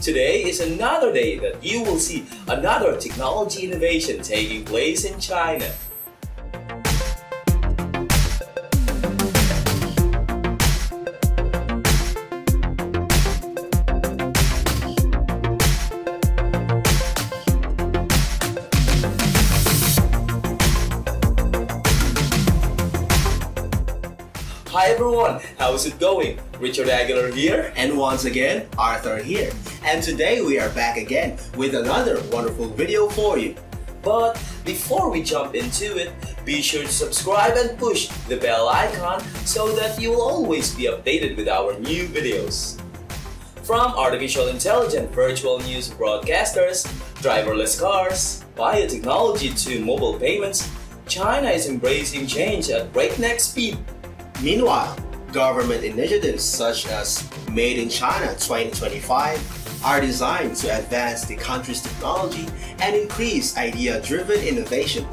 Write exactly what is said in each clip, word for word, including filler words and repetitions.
Today is another day that you will see another technology innovation taking place in China. Hi everyone, how's it going? Richard Aguilar here, and once again, Arthur here. And today we are back again with another wonderful video for you. But before we jump into it, be sure to subscribe and push the bell icon so that you will always be updated with our new videos. From artificial intelligent virtual news broadcasters, driverless cars, biotechnology to mobile payments, China is embracing change at breakneck speed. Meanwhile, government initiatives such as Made in China twenty twenty-five are designed to advance the country's technology and increase idea-driven innovation.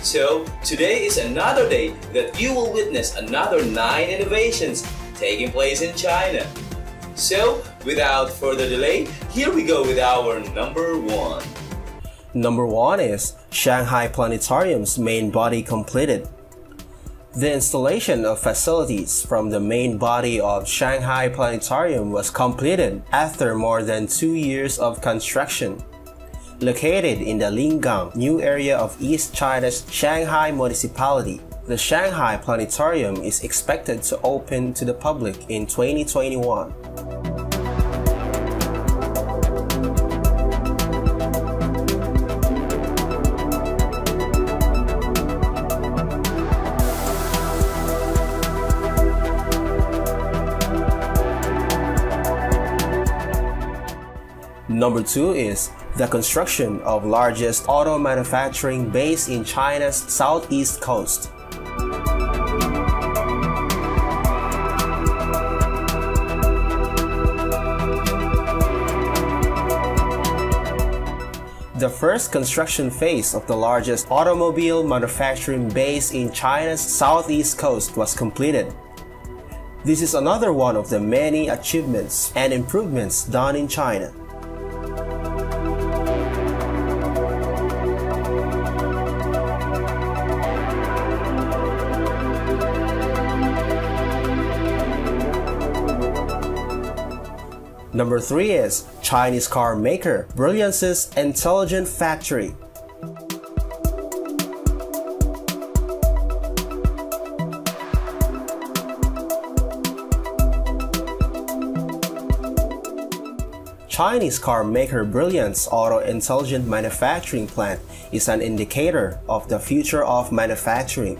So, today is another day that you will witness another nine innovations taking place in China. So, without further delay, here we go with our number one. Number one is Shanghai Planetarium's main body completed. The installation of facilities from the main body of Shanghai Planetarium was completed after more than two years of construction. Located in the Lingang New area of East China's Shanghai municipality, the Shanghai Planetarium is expected to open to the public in twenty twenty-one. Number two is the construction of largest auto manufacturing base in China's southeast coast. The first construction phase of the largest automobile manufacturing base in China's southeast coast was completed. This is another one of the many achievements and improvements done in China. Number three is Chinese car maker Brilliance's intelligent factory. Chinese car maker Brilliance Auto intelligent manufacturing plant is an indicator of the future of manufacturing.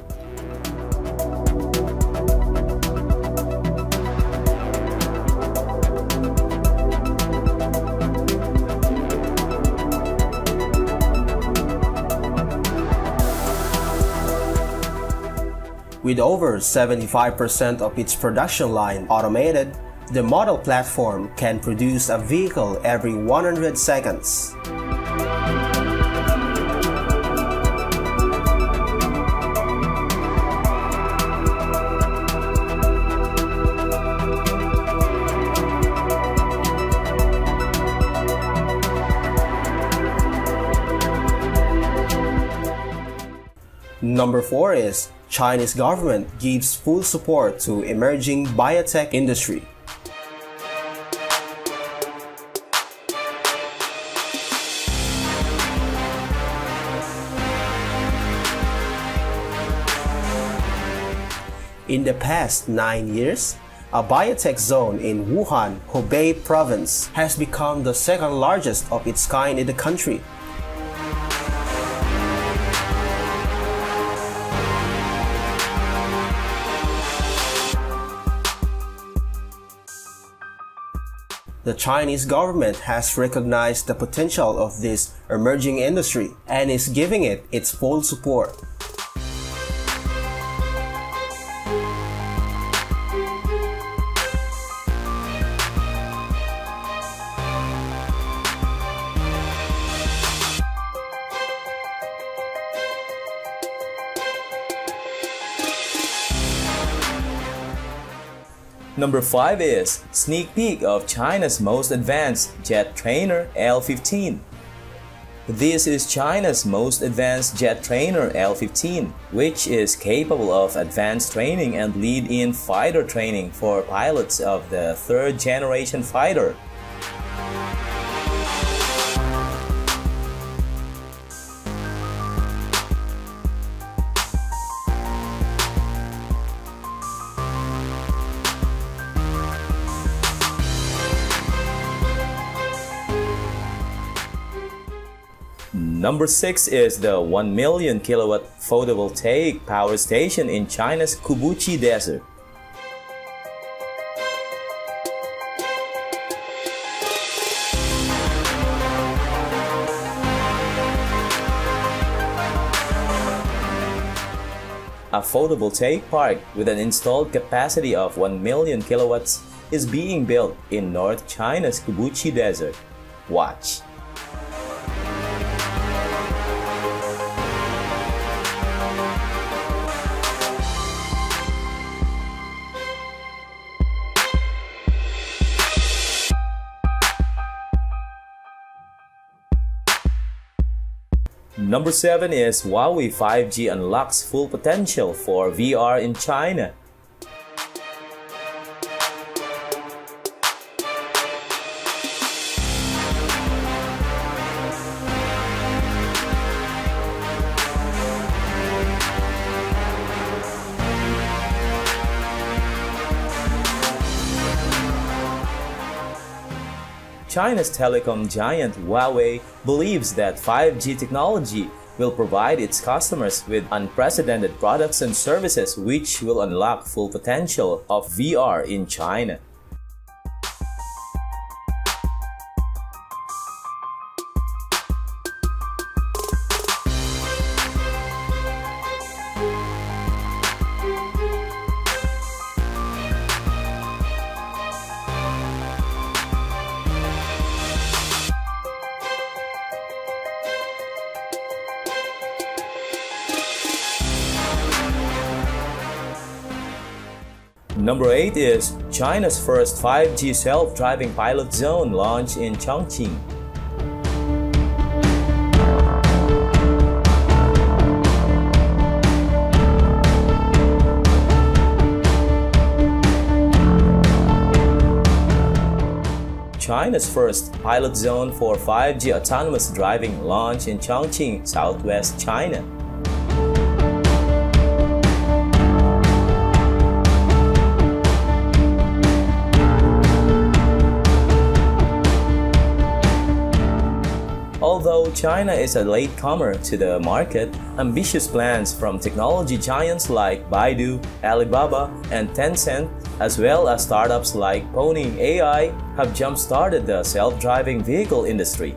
With over seventy-five percent of its production line automated, the model platform can produce a vehicle every one hundred seconds. Number four is Chinese government gives full support to emerging biotech industry. In the past nine years, a biotech zone in Wuhan, Hubei province has become the second largest of its kind in the country. The Chinese government has recognized the potential of this emerging industry and is giving it its full support. Number five is sneak peek of China's most advanced jet trainer L fifteen. This is China's most advanced jet trainer L fifteen, which is capable of advanced training and lead-in fighter training for pilots of the third-generation fighter. Number six is the one million kilowatt photovoltaic power station in China's Kubuqi Desert. A photovoltaic park with an installed capacity of one million kilowatts is being built in North China's Kubuqi Desert. Watch. Number seven is Huawei five G unlocks full potential for V R in China. China's telecom giant Huawei believes that five G technology will provide its customers with unprecedented products and services which will unlock full potential of V R in China. Number eight is China's first five G self-driving pilot zone launched in Chongqing. China's first pilot zone for five G autonomous driving launched in Chongqing, southwest China. Although China is a latecomer to the market, ambitious plans from technology giants like Baidu, Alibaba, and Tencent, as well as startups like Pony A I, have jump-started the self-driving vehicle industry.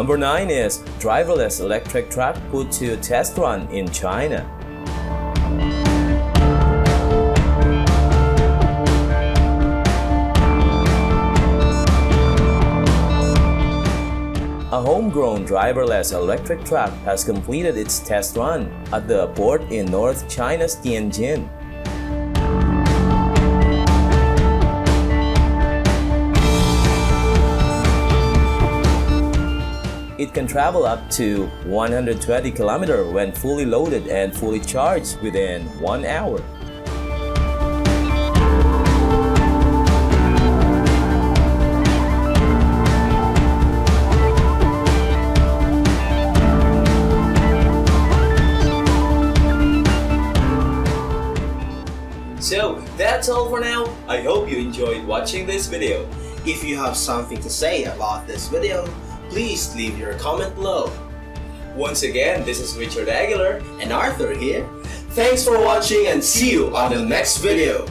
Number nine is driverless electric truck put to test run in China. A homegrown driverless electric truck has completed its test run at the port in North China's Tianjin. It can travel up to one hundred twenty kilometers when fully loaded and fully charged within one hour. So that's all for now. I hope you enjoyed watching this video. If you have something to say about this video, please leave your comment below. Once again, this is Richard Aguilar and Arthur here. Thanks for watching and see you on the next video.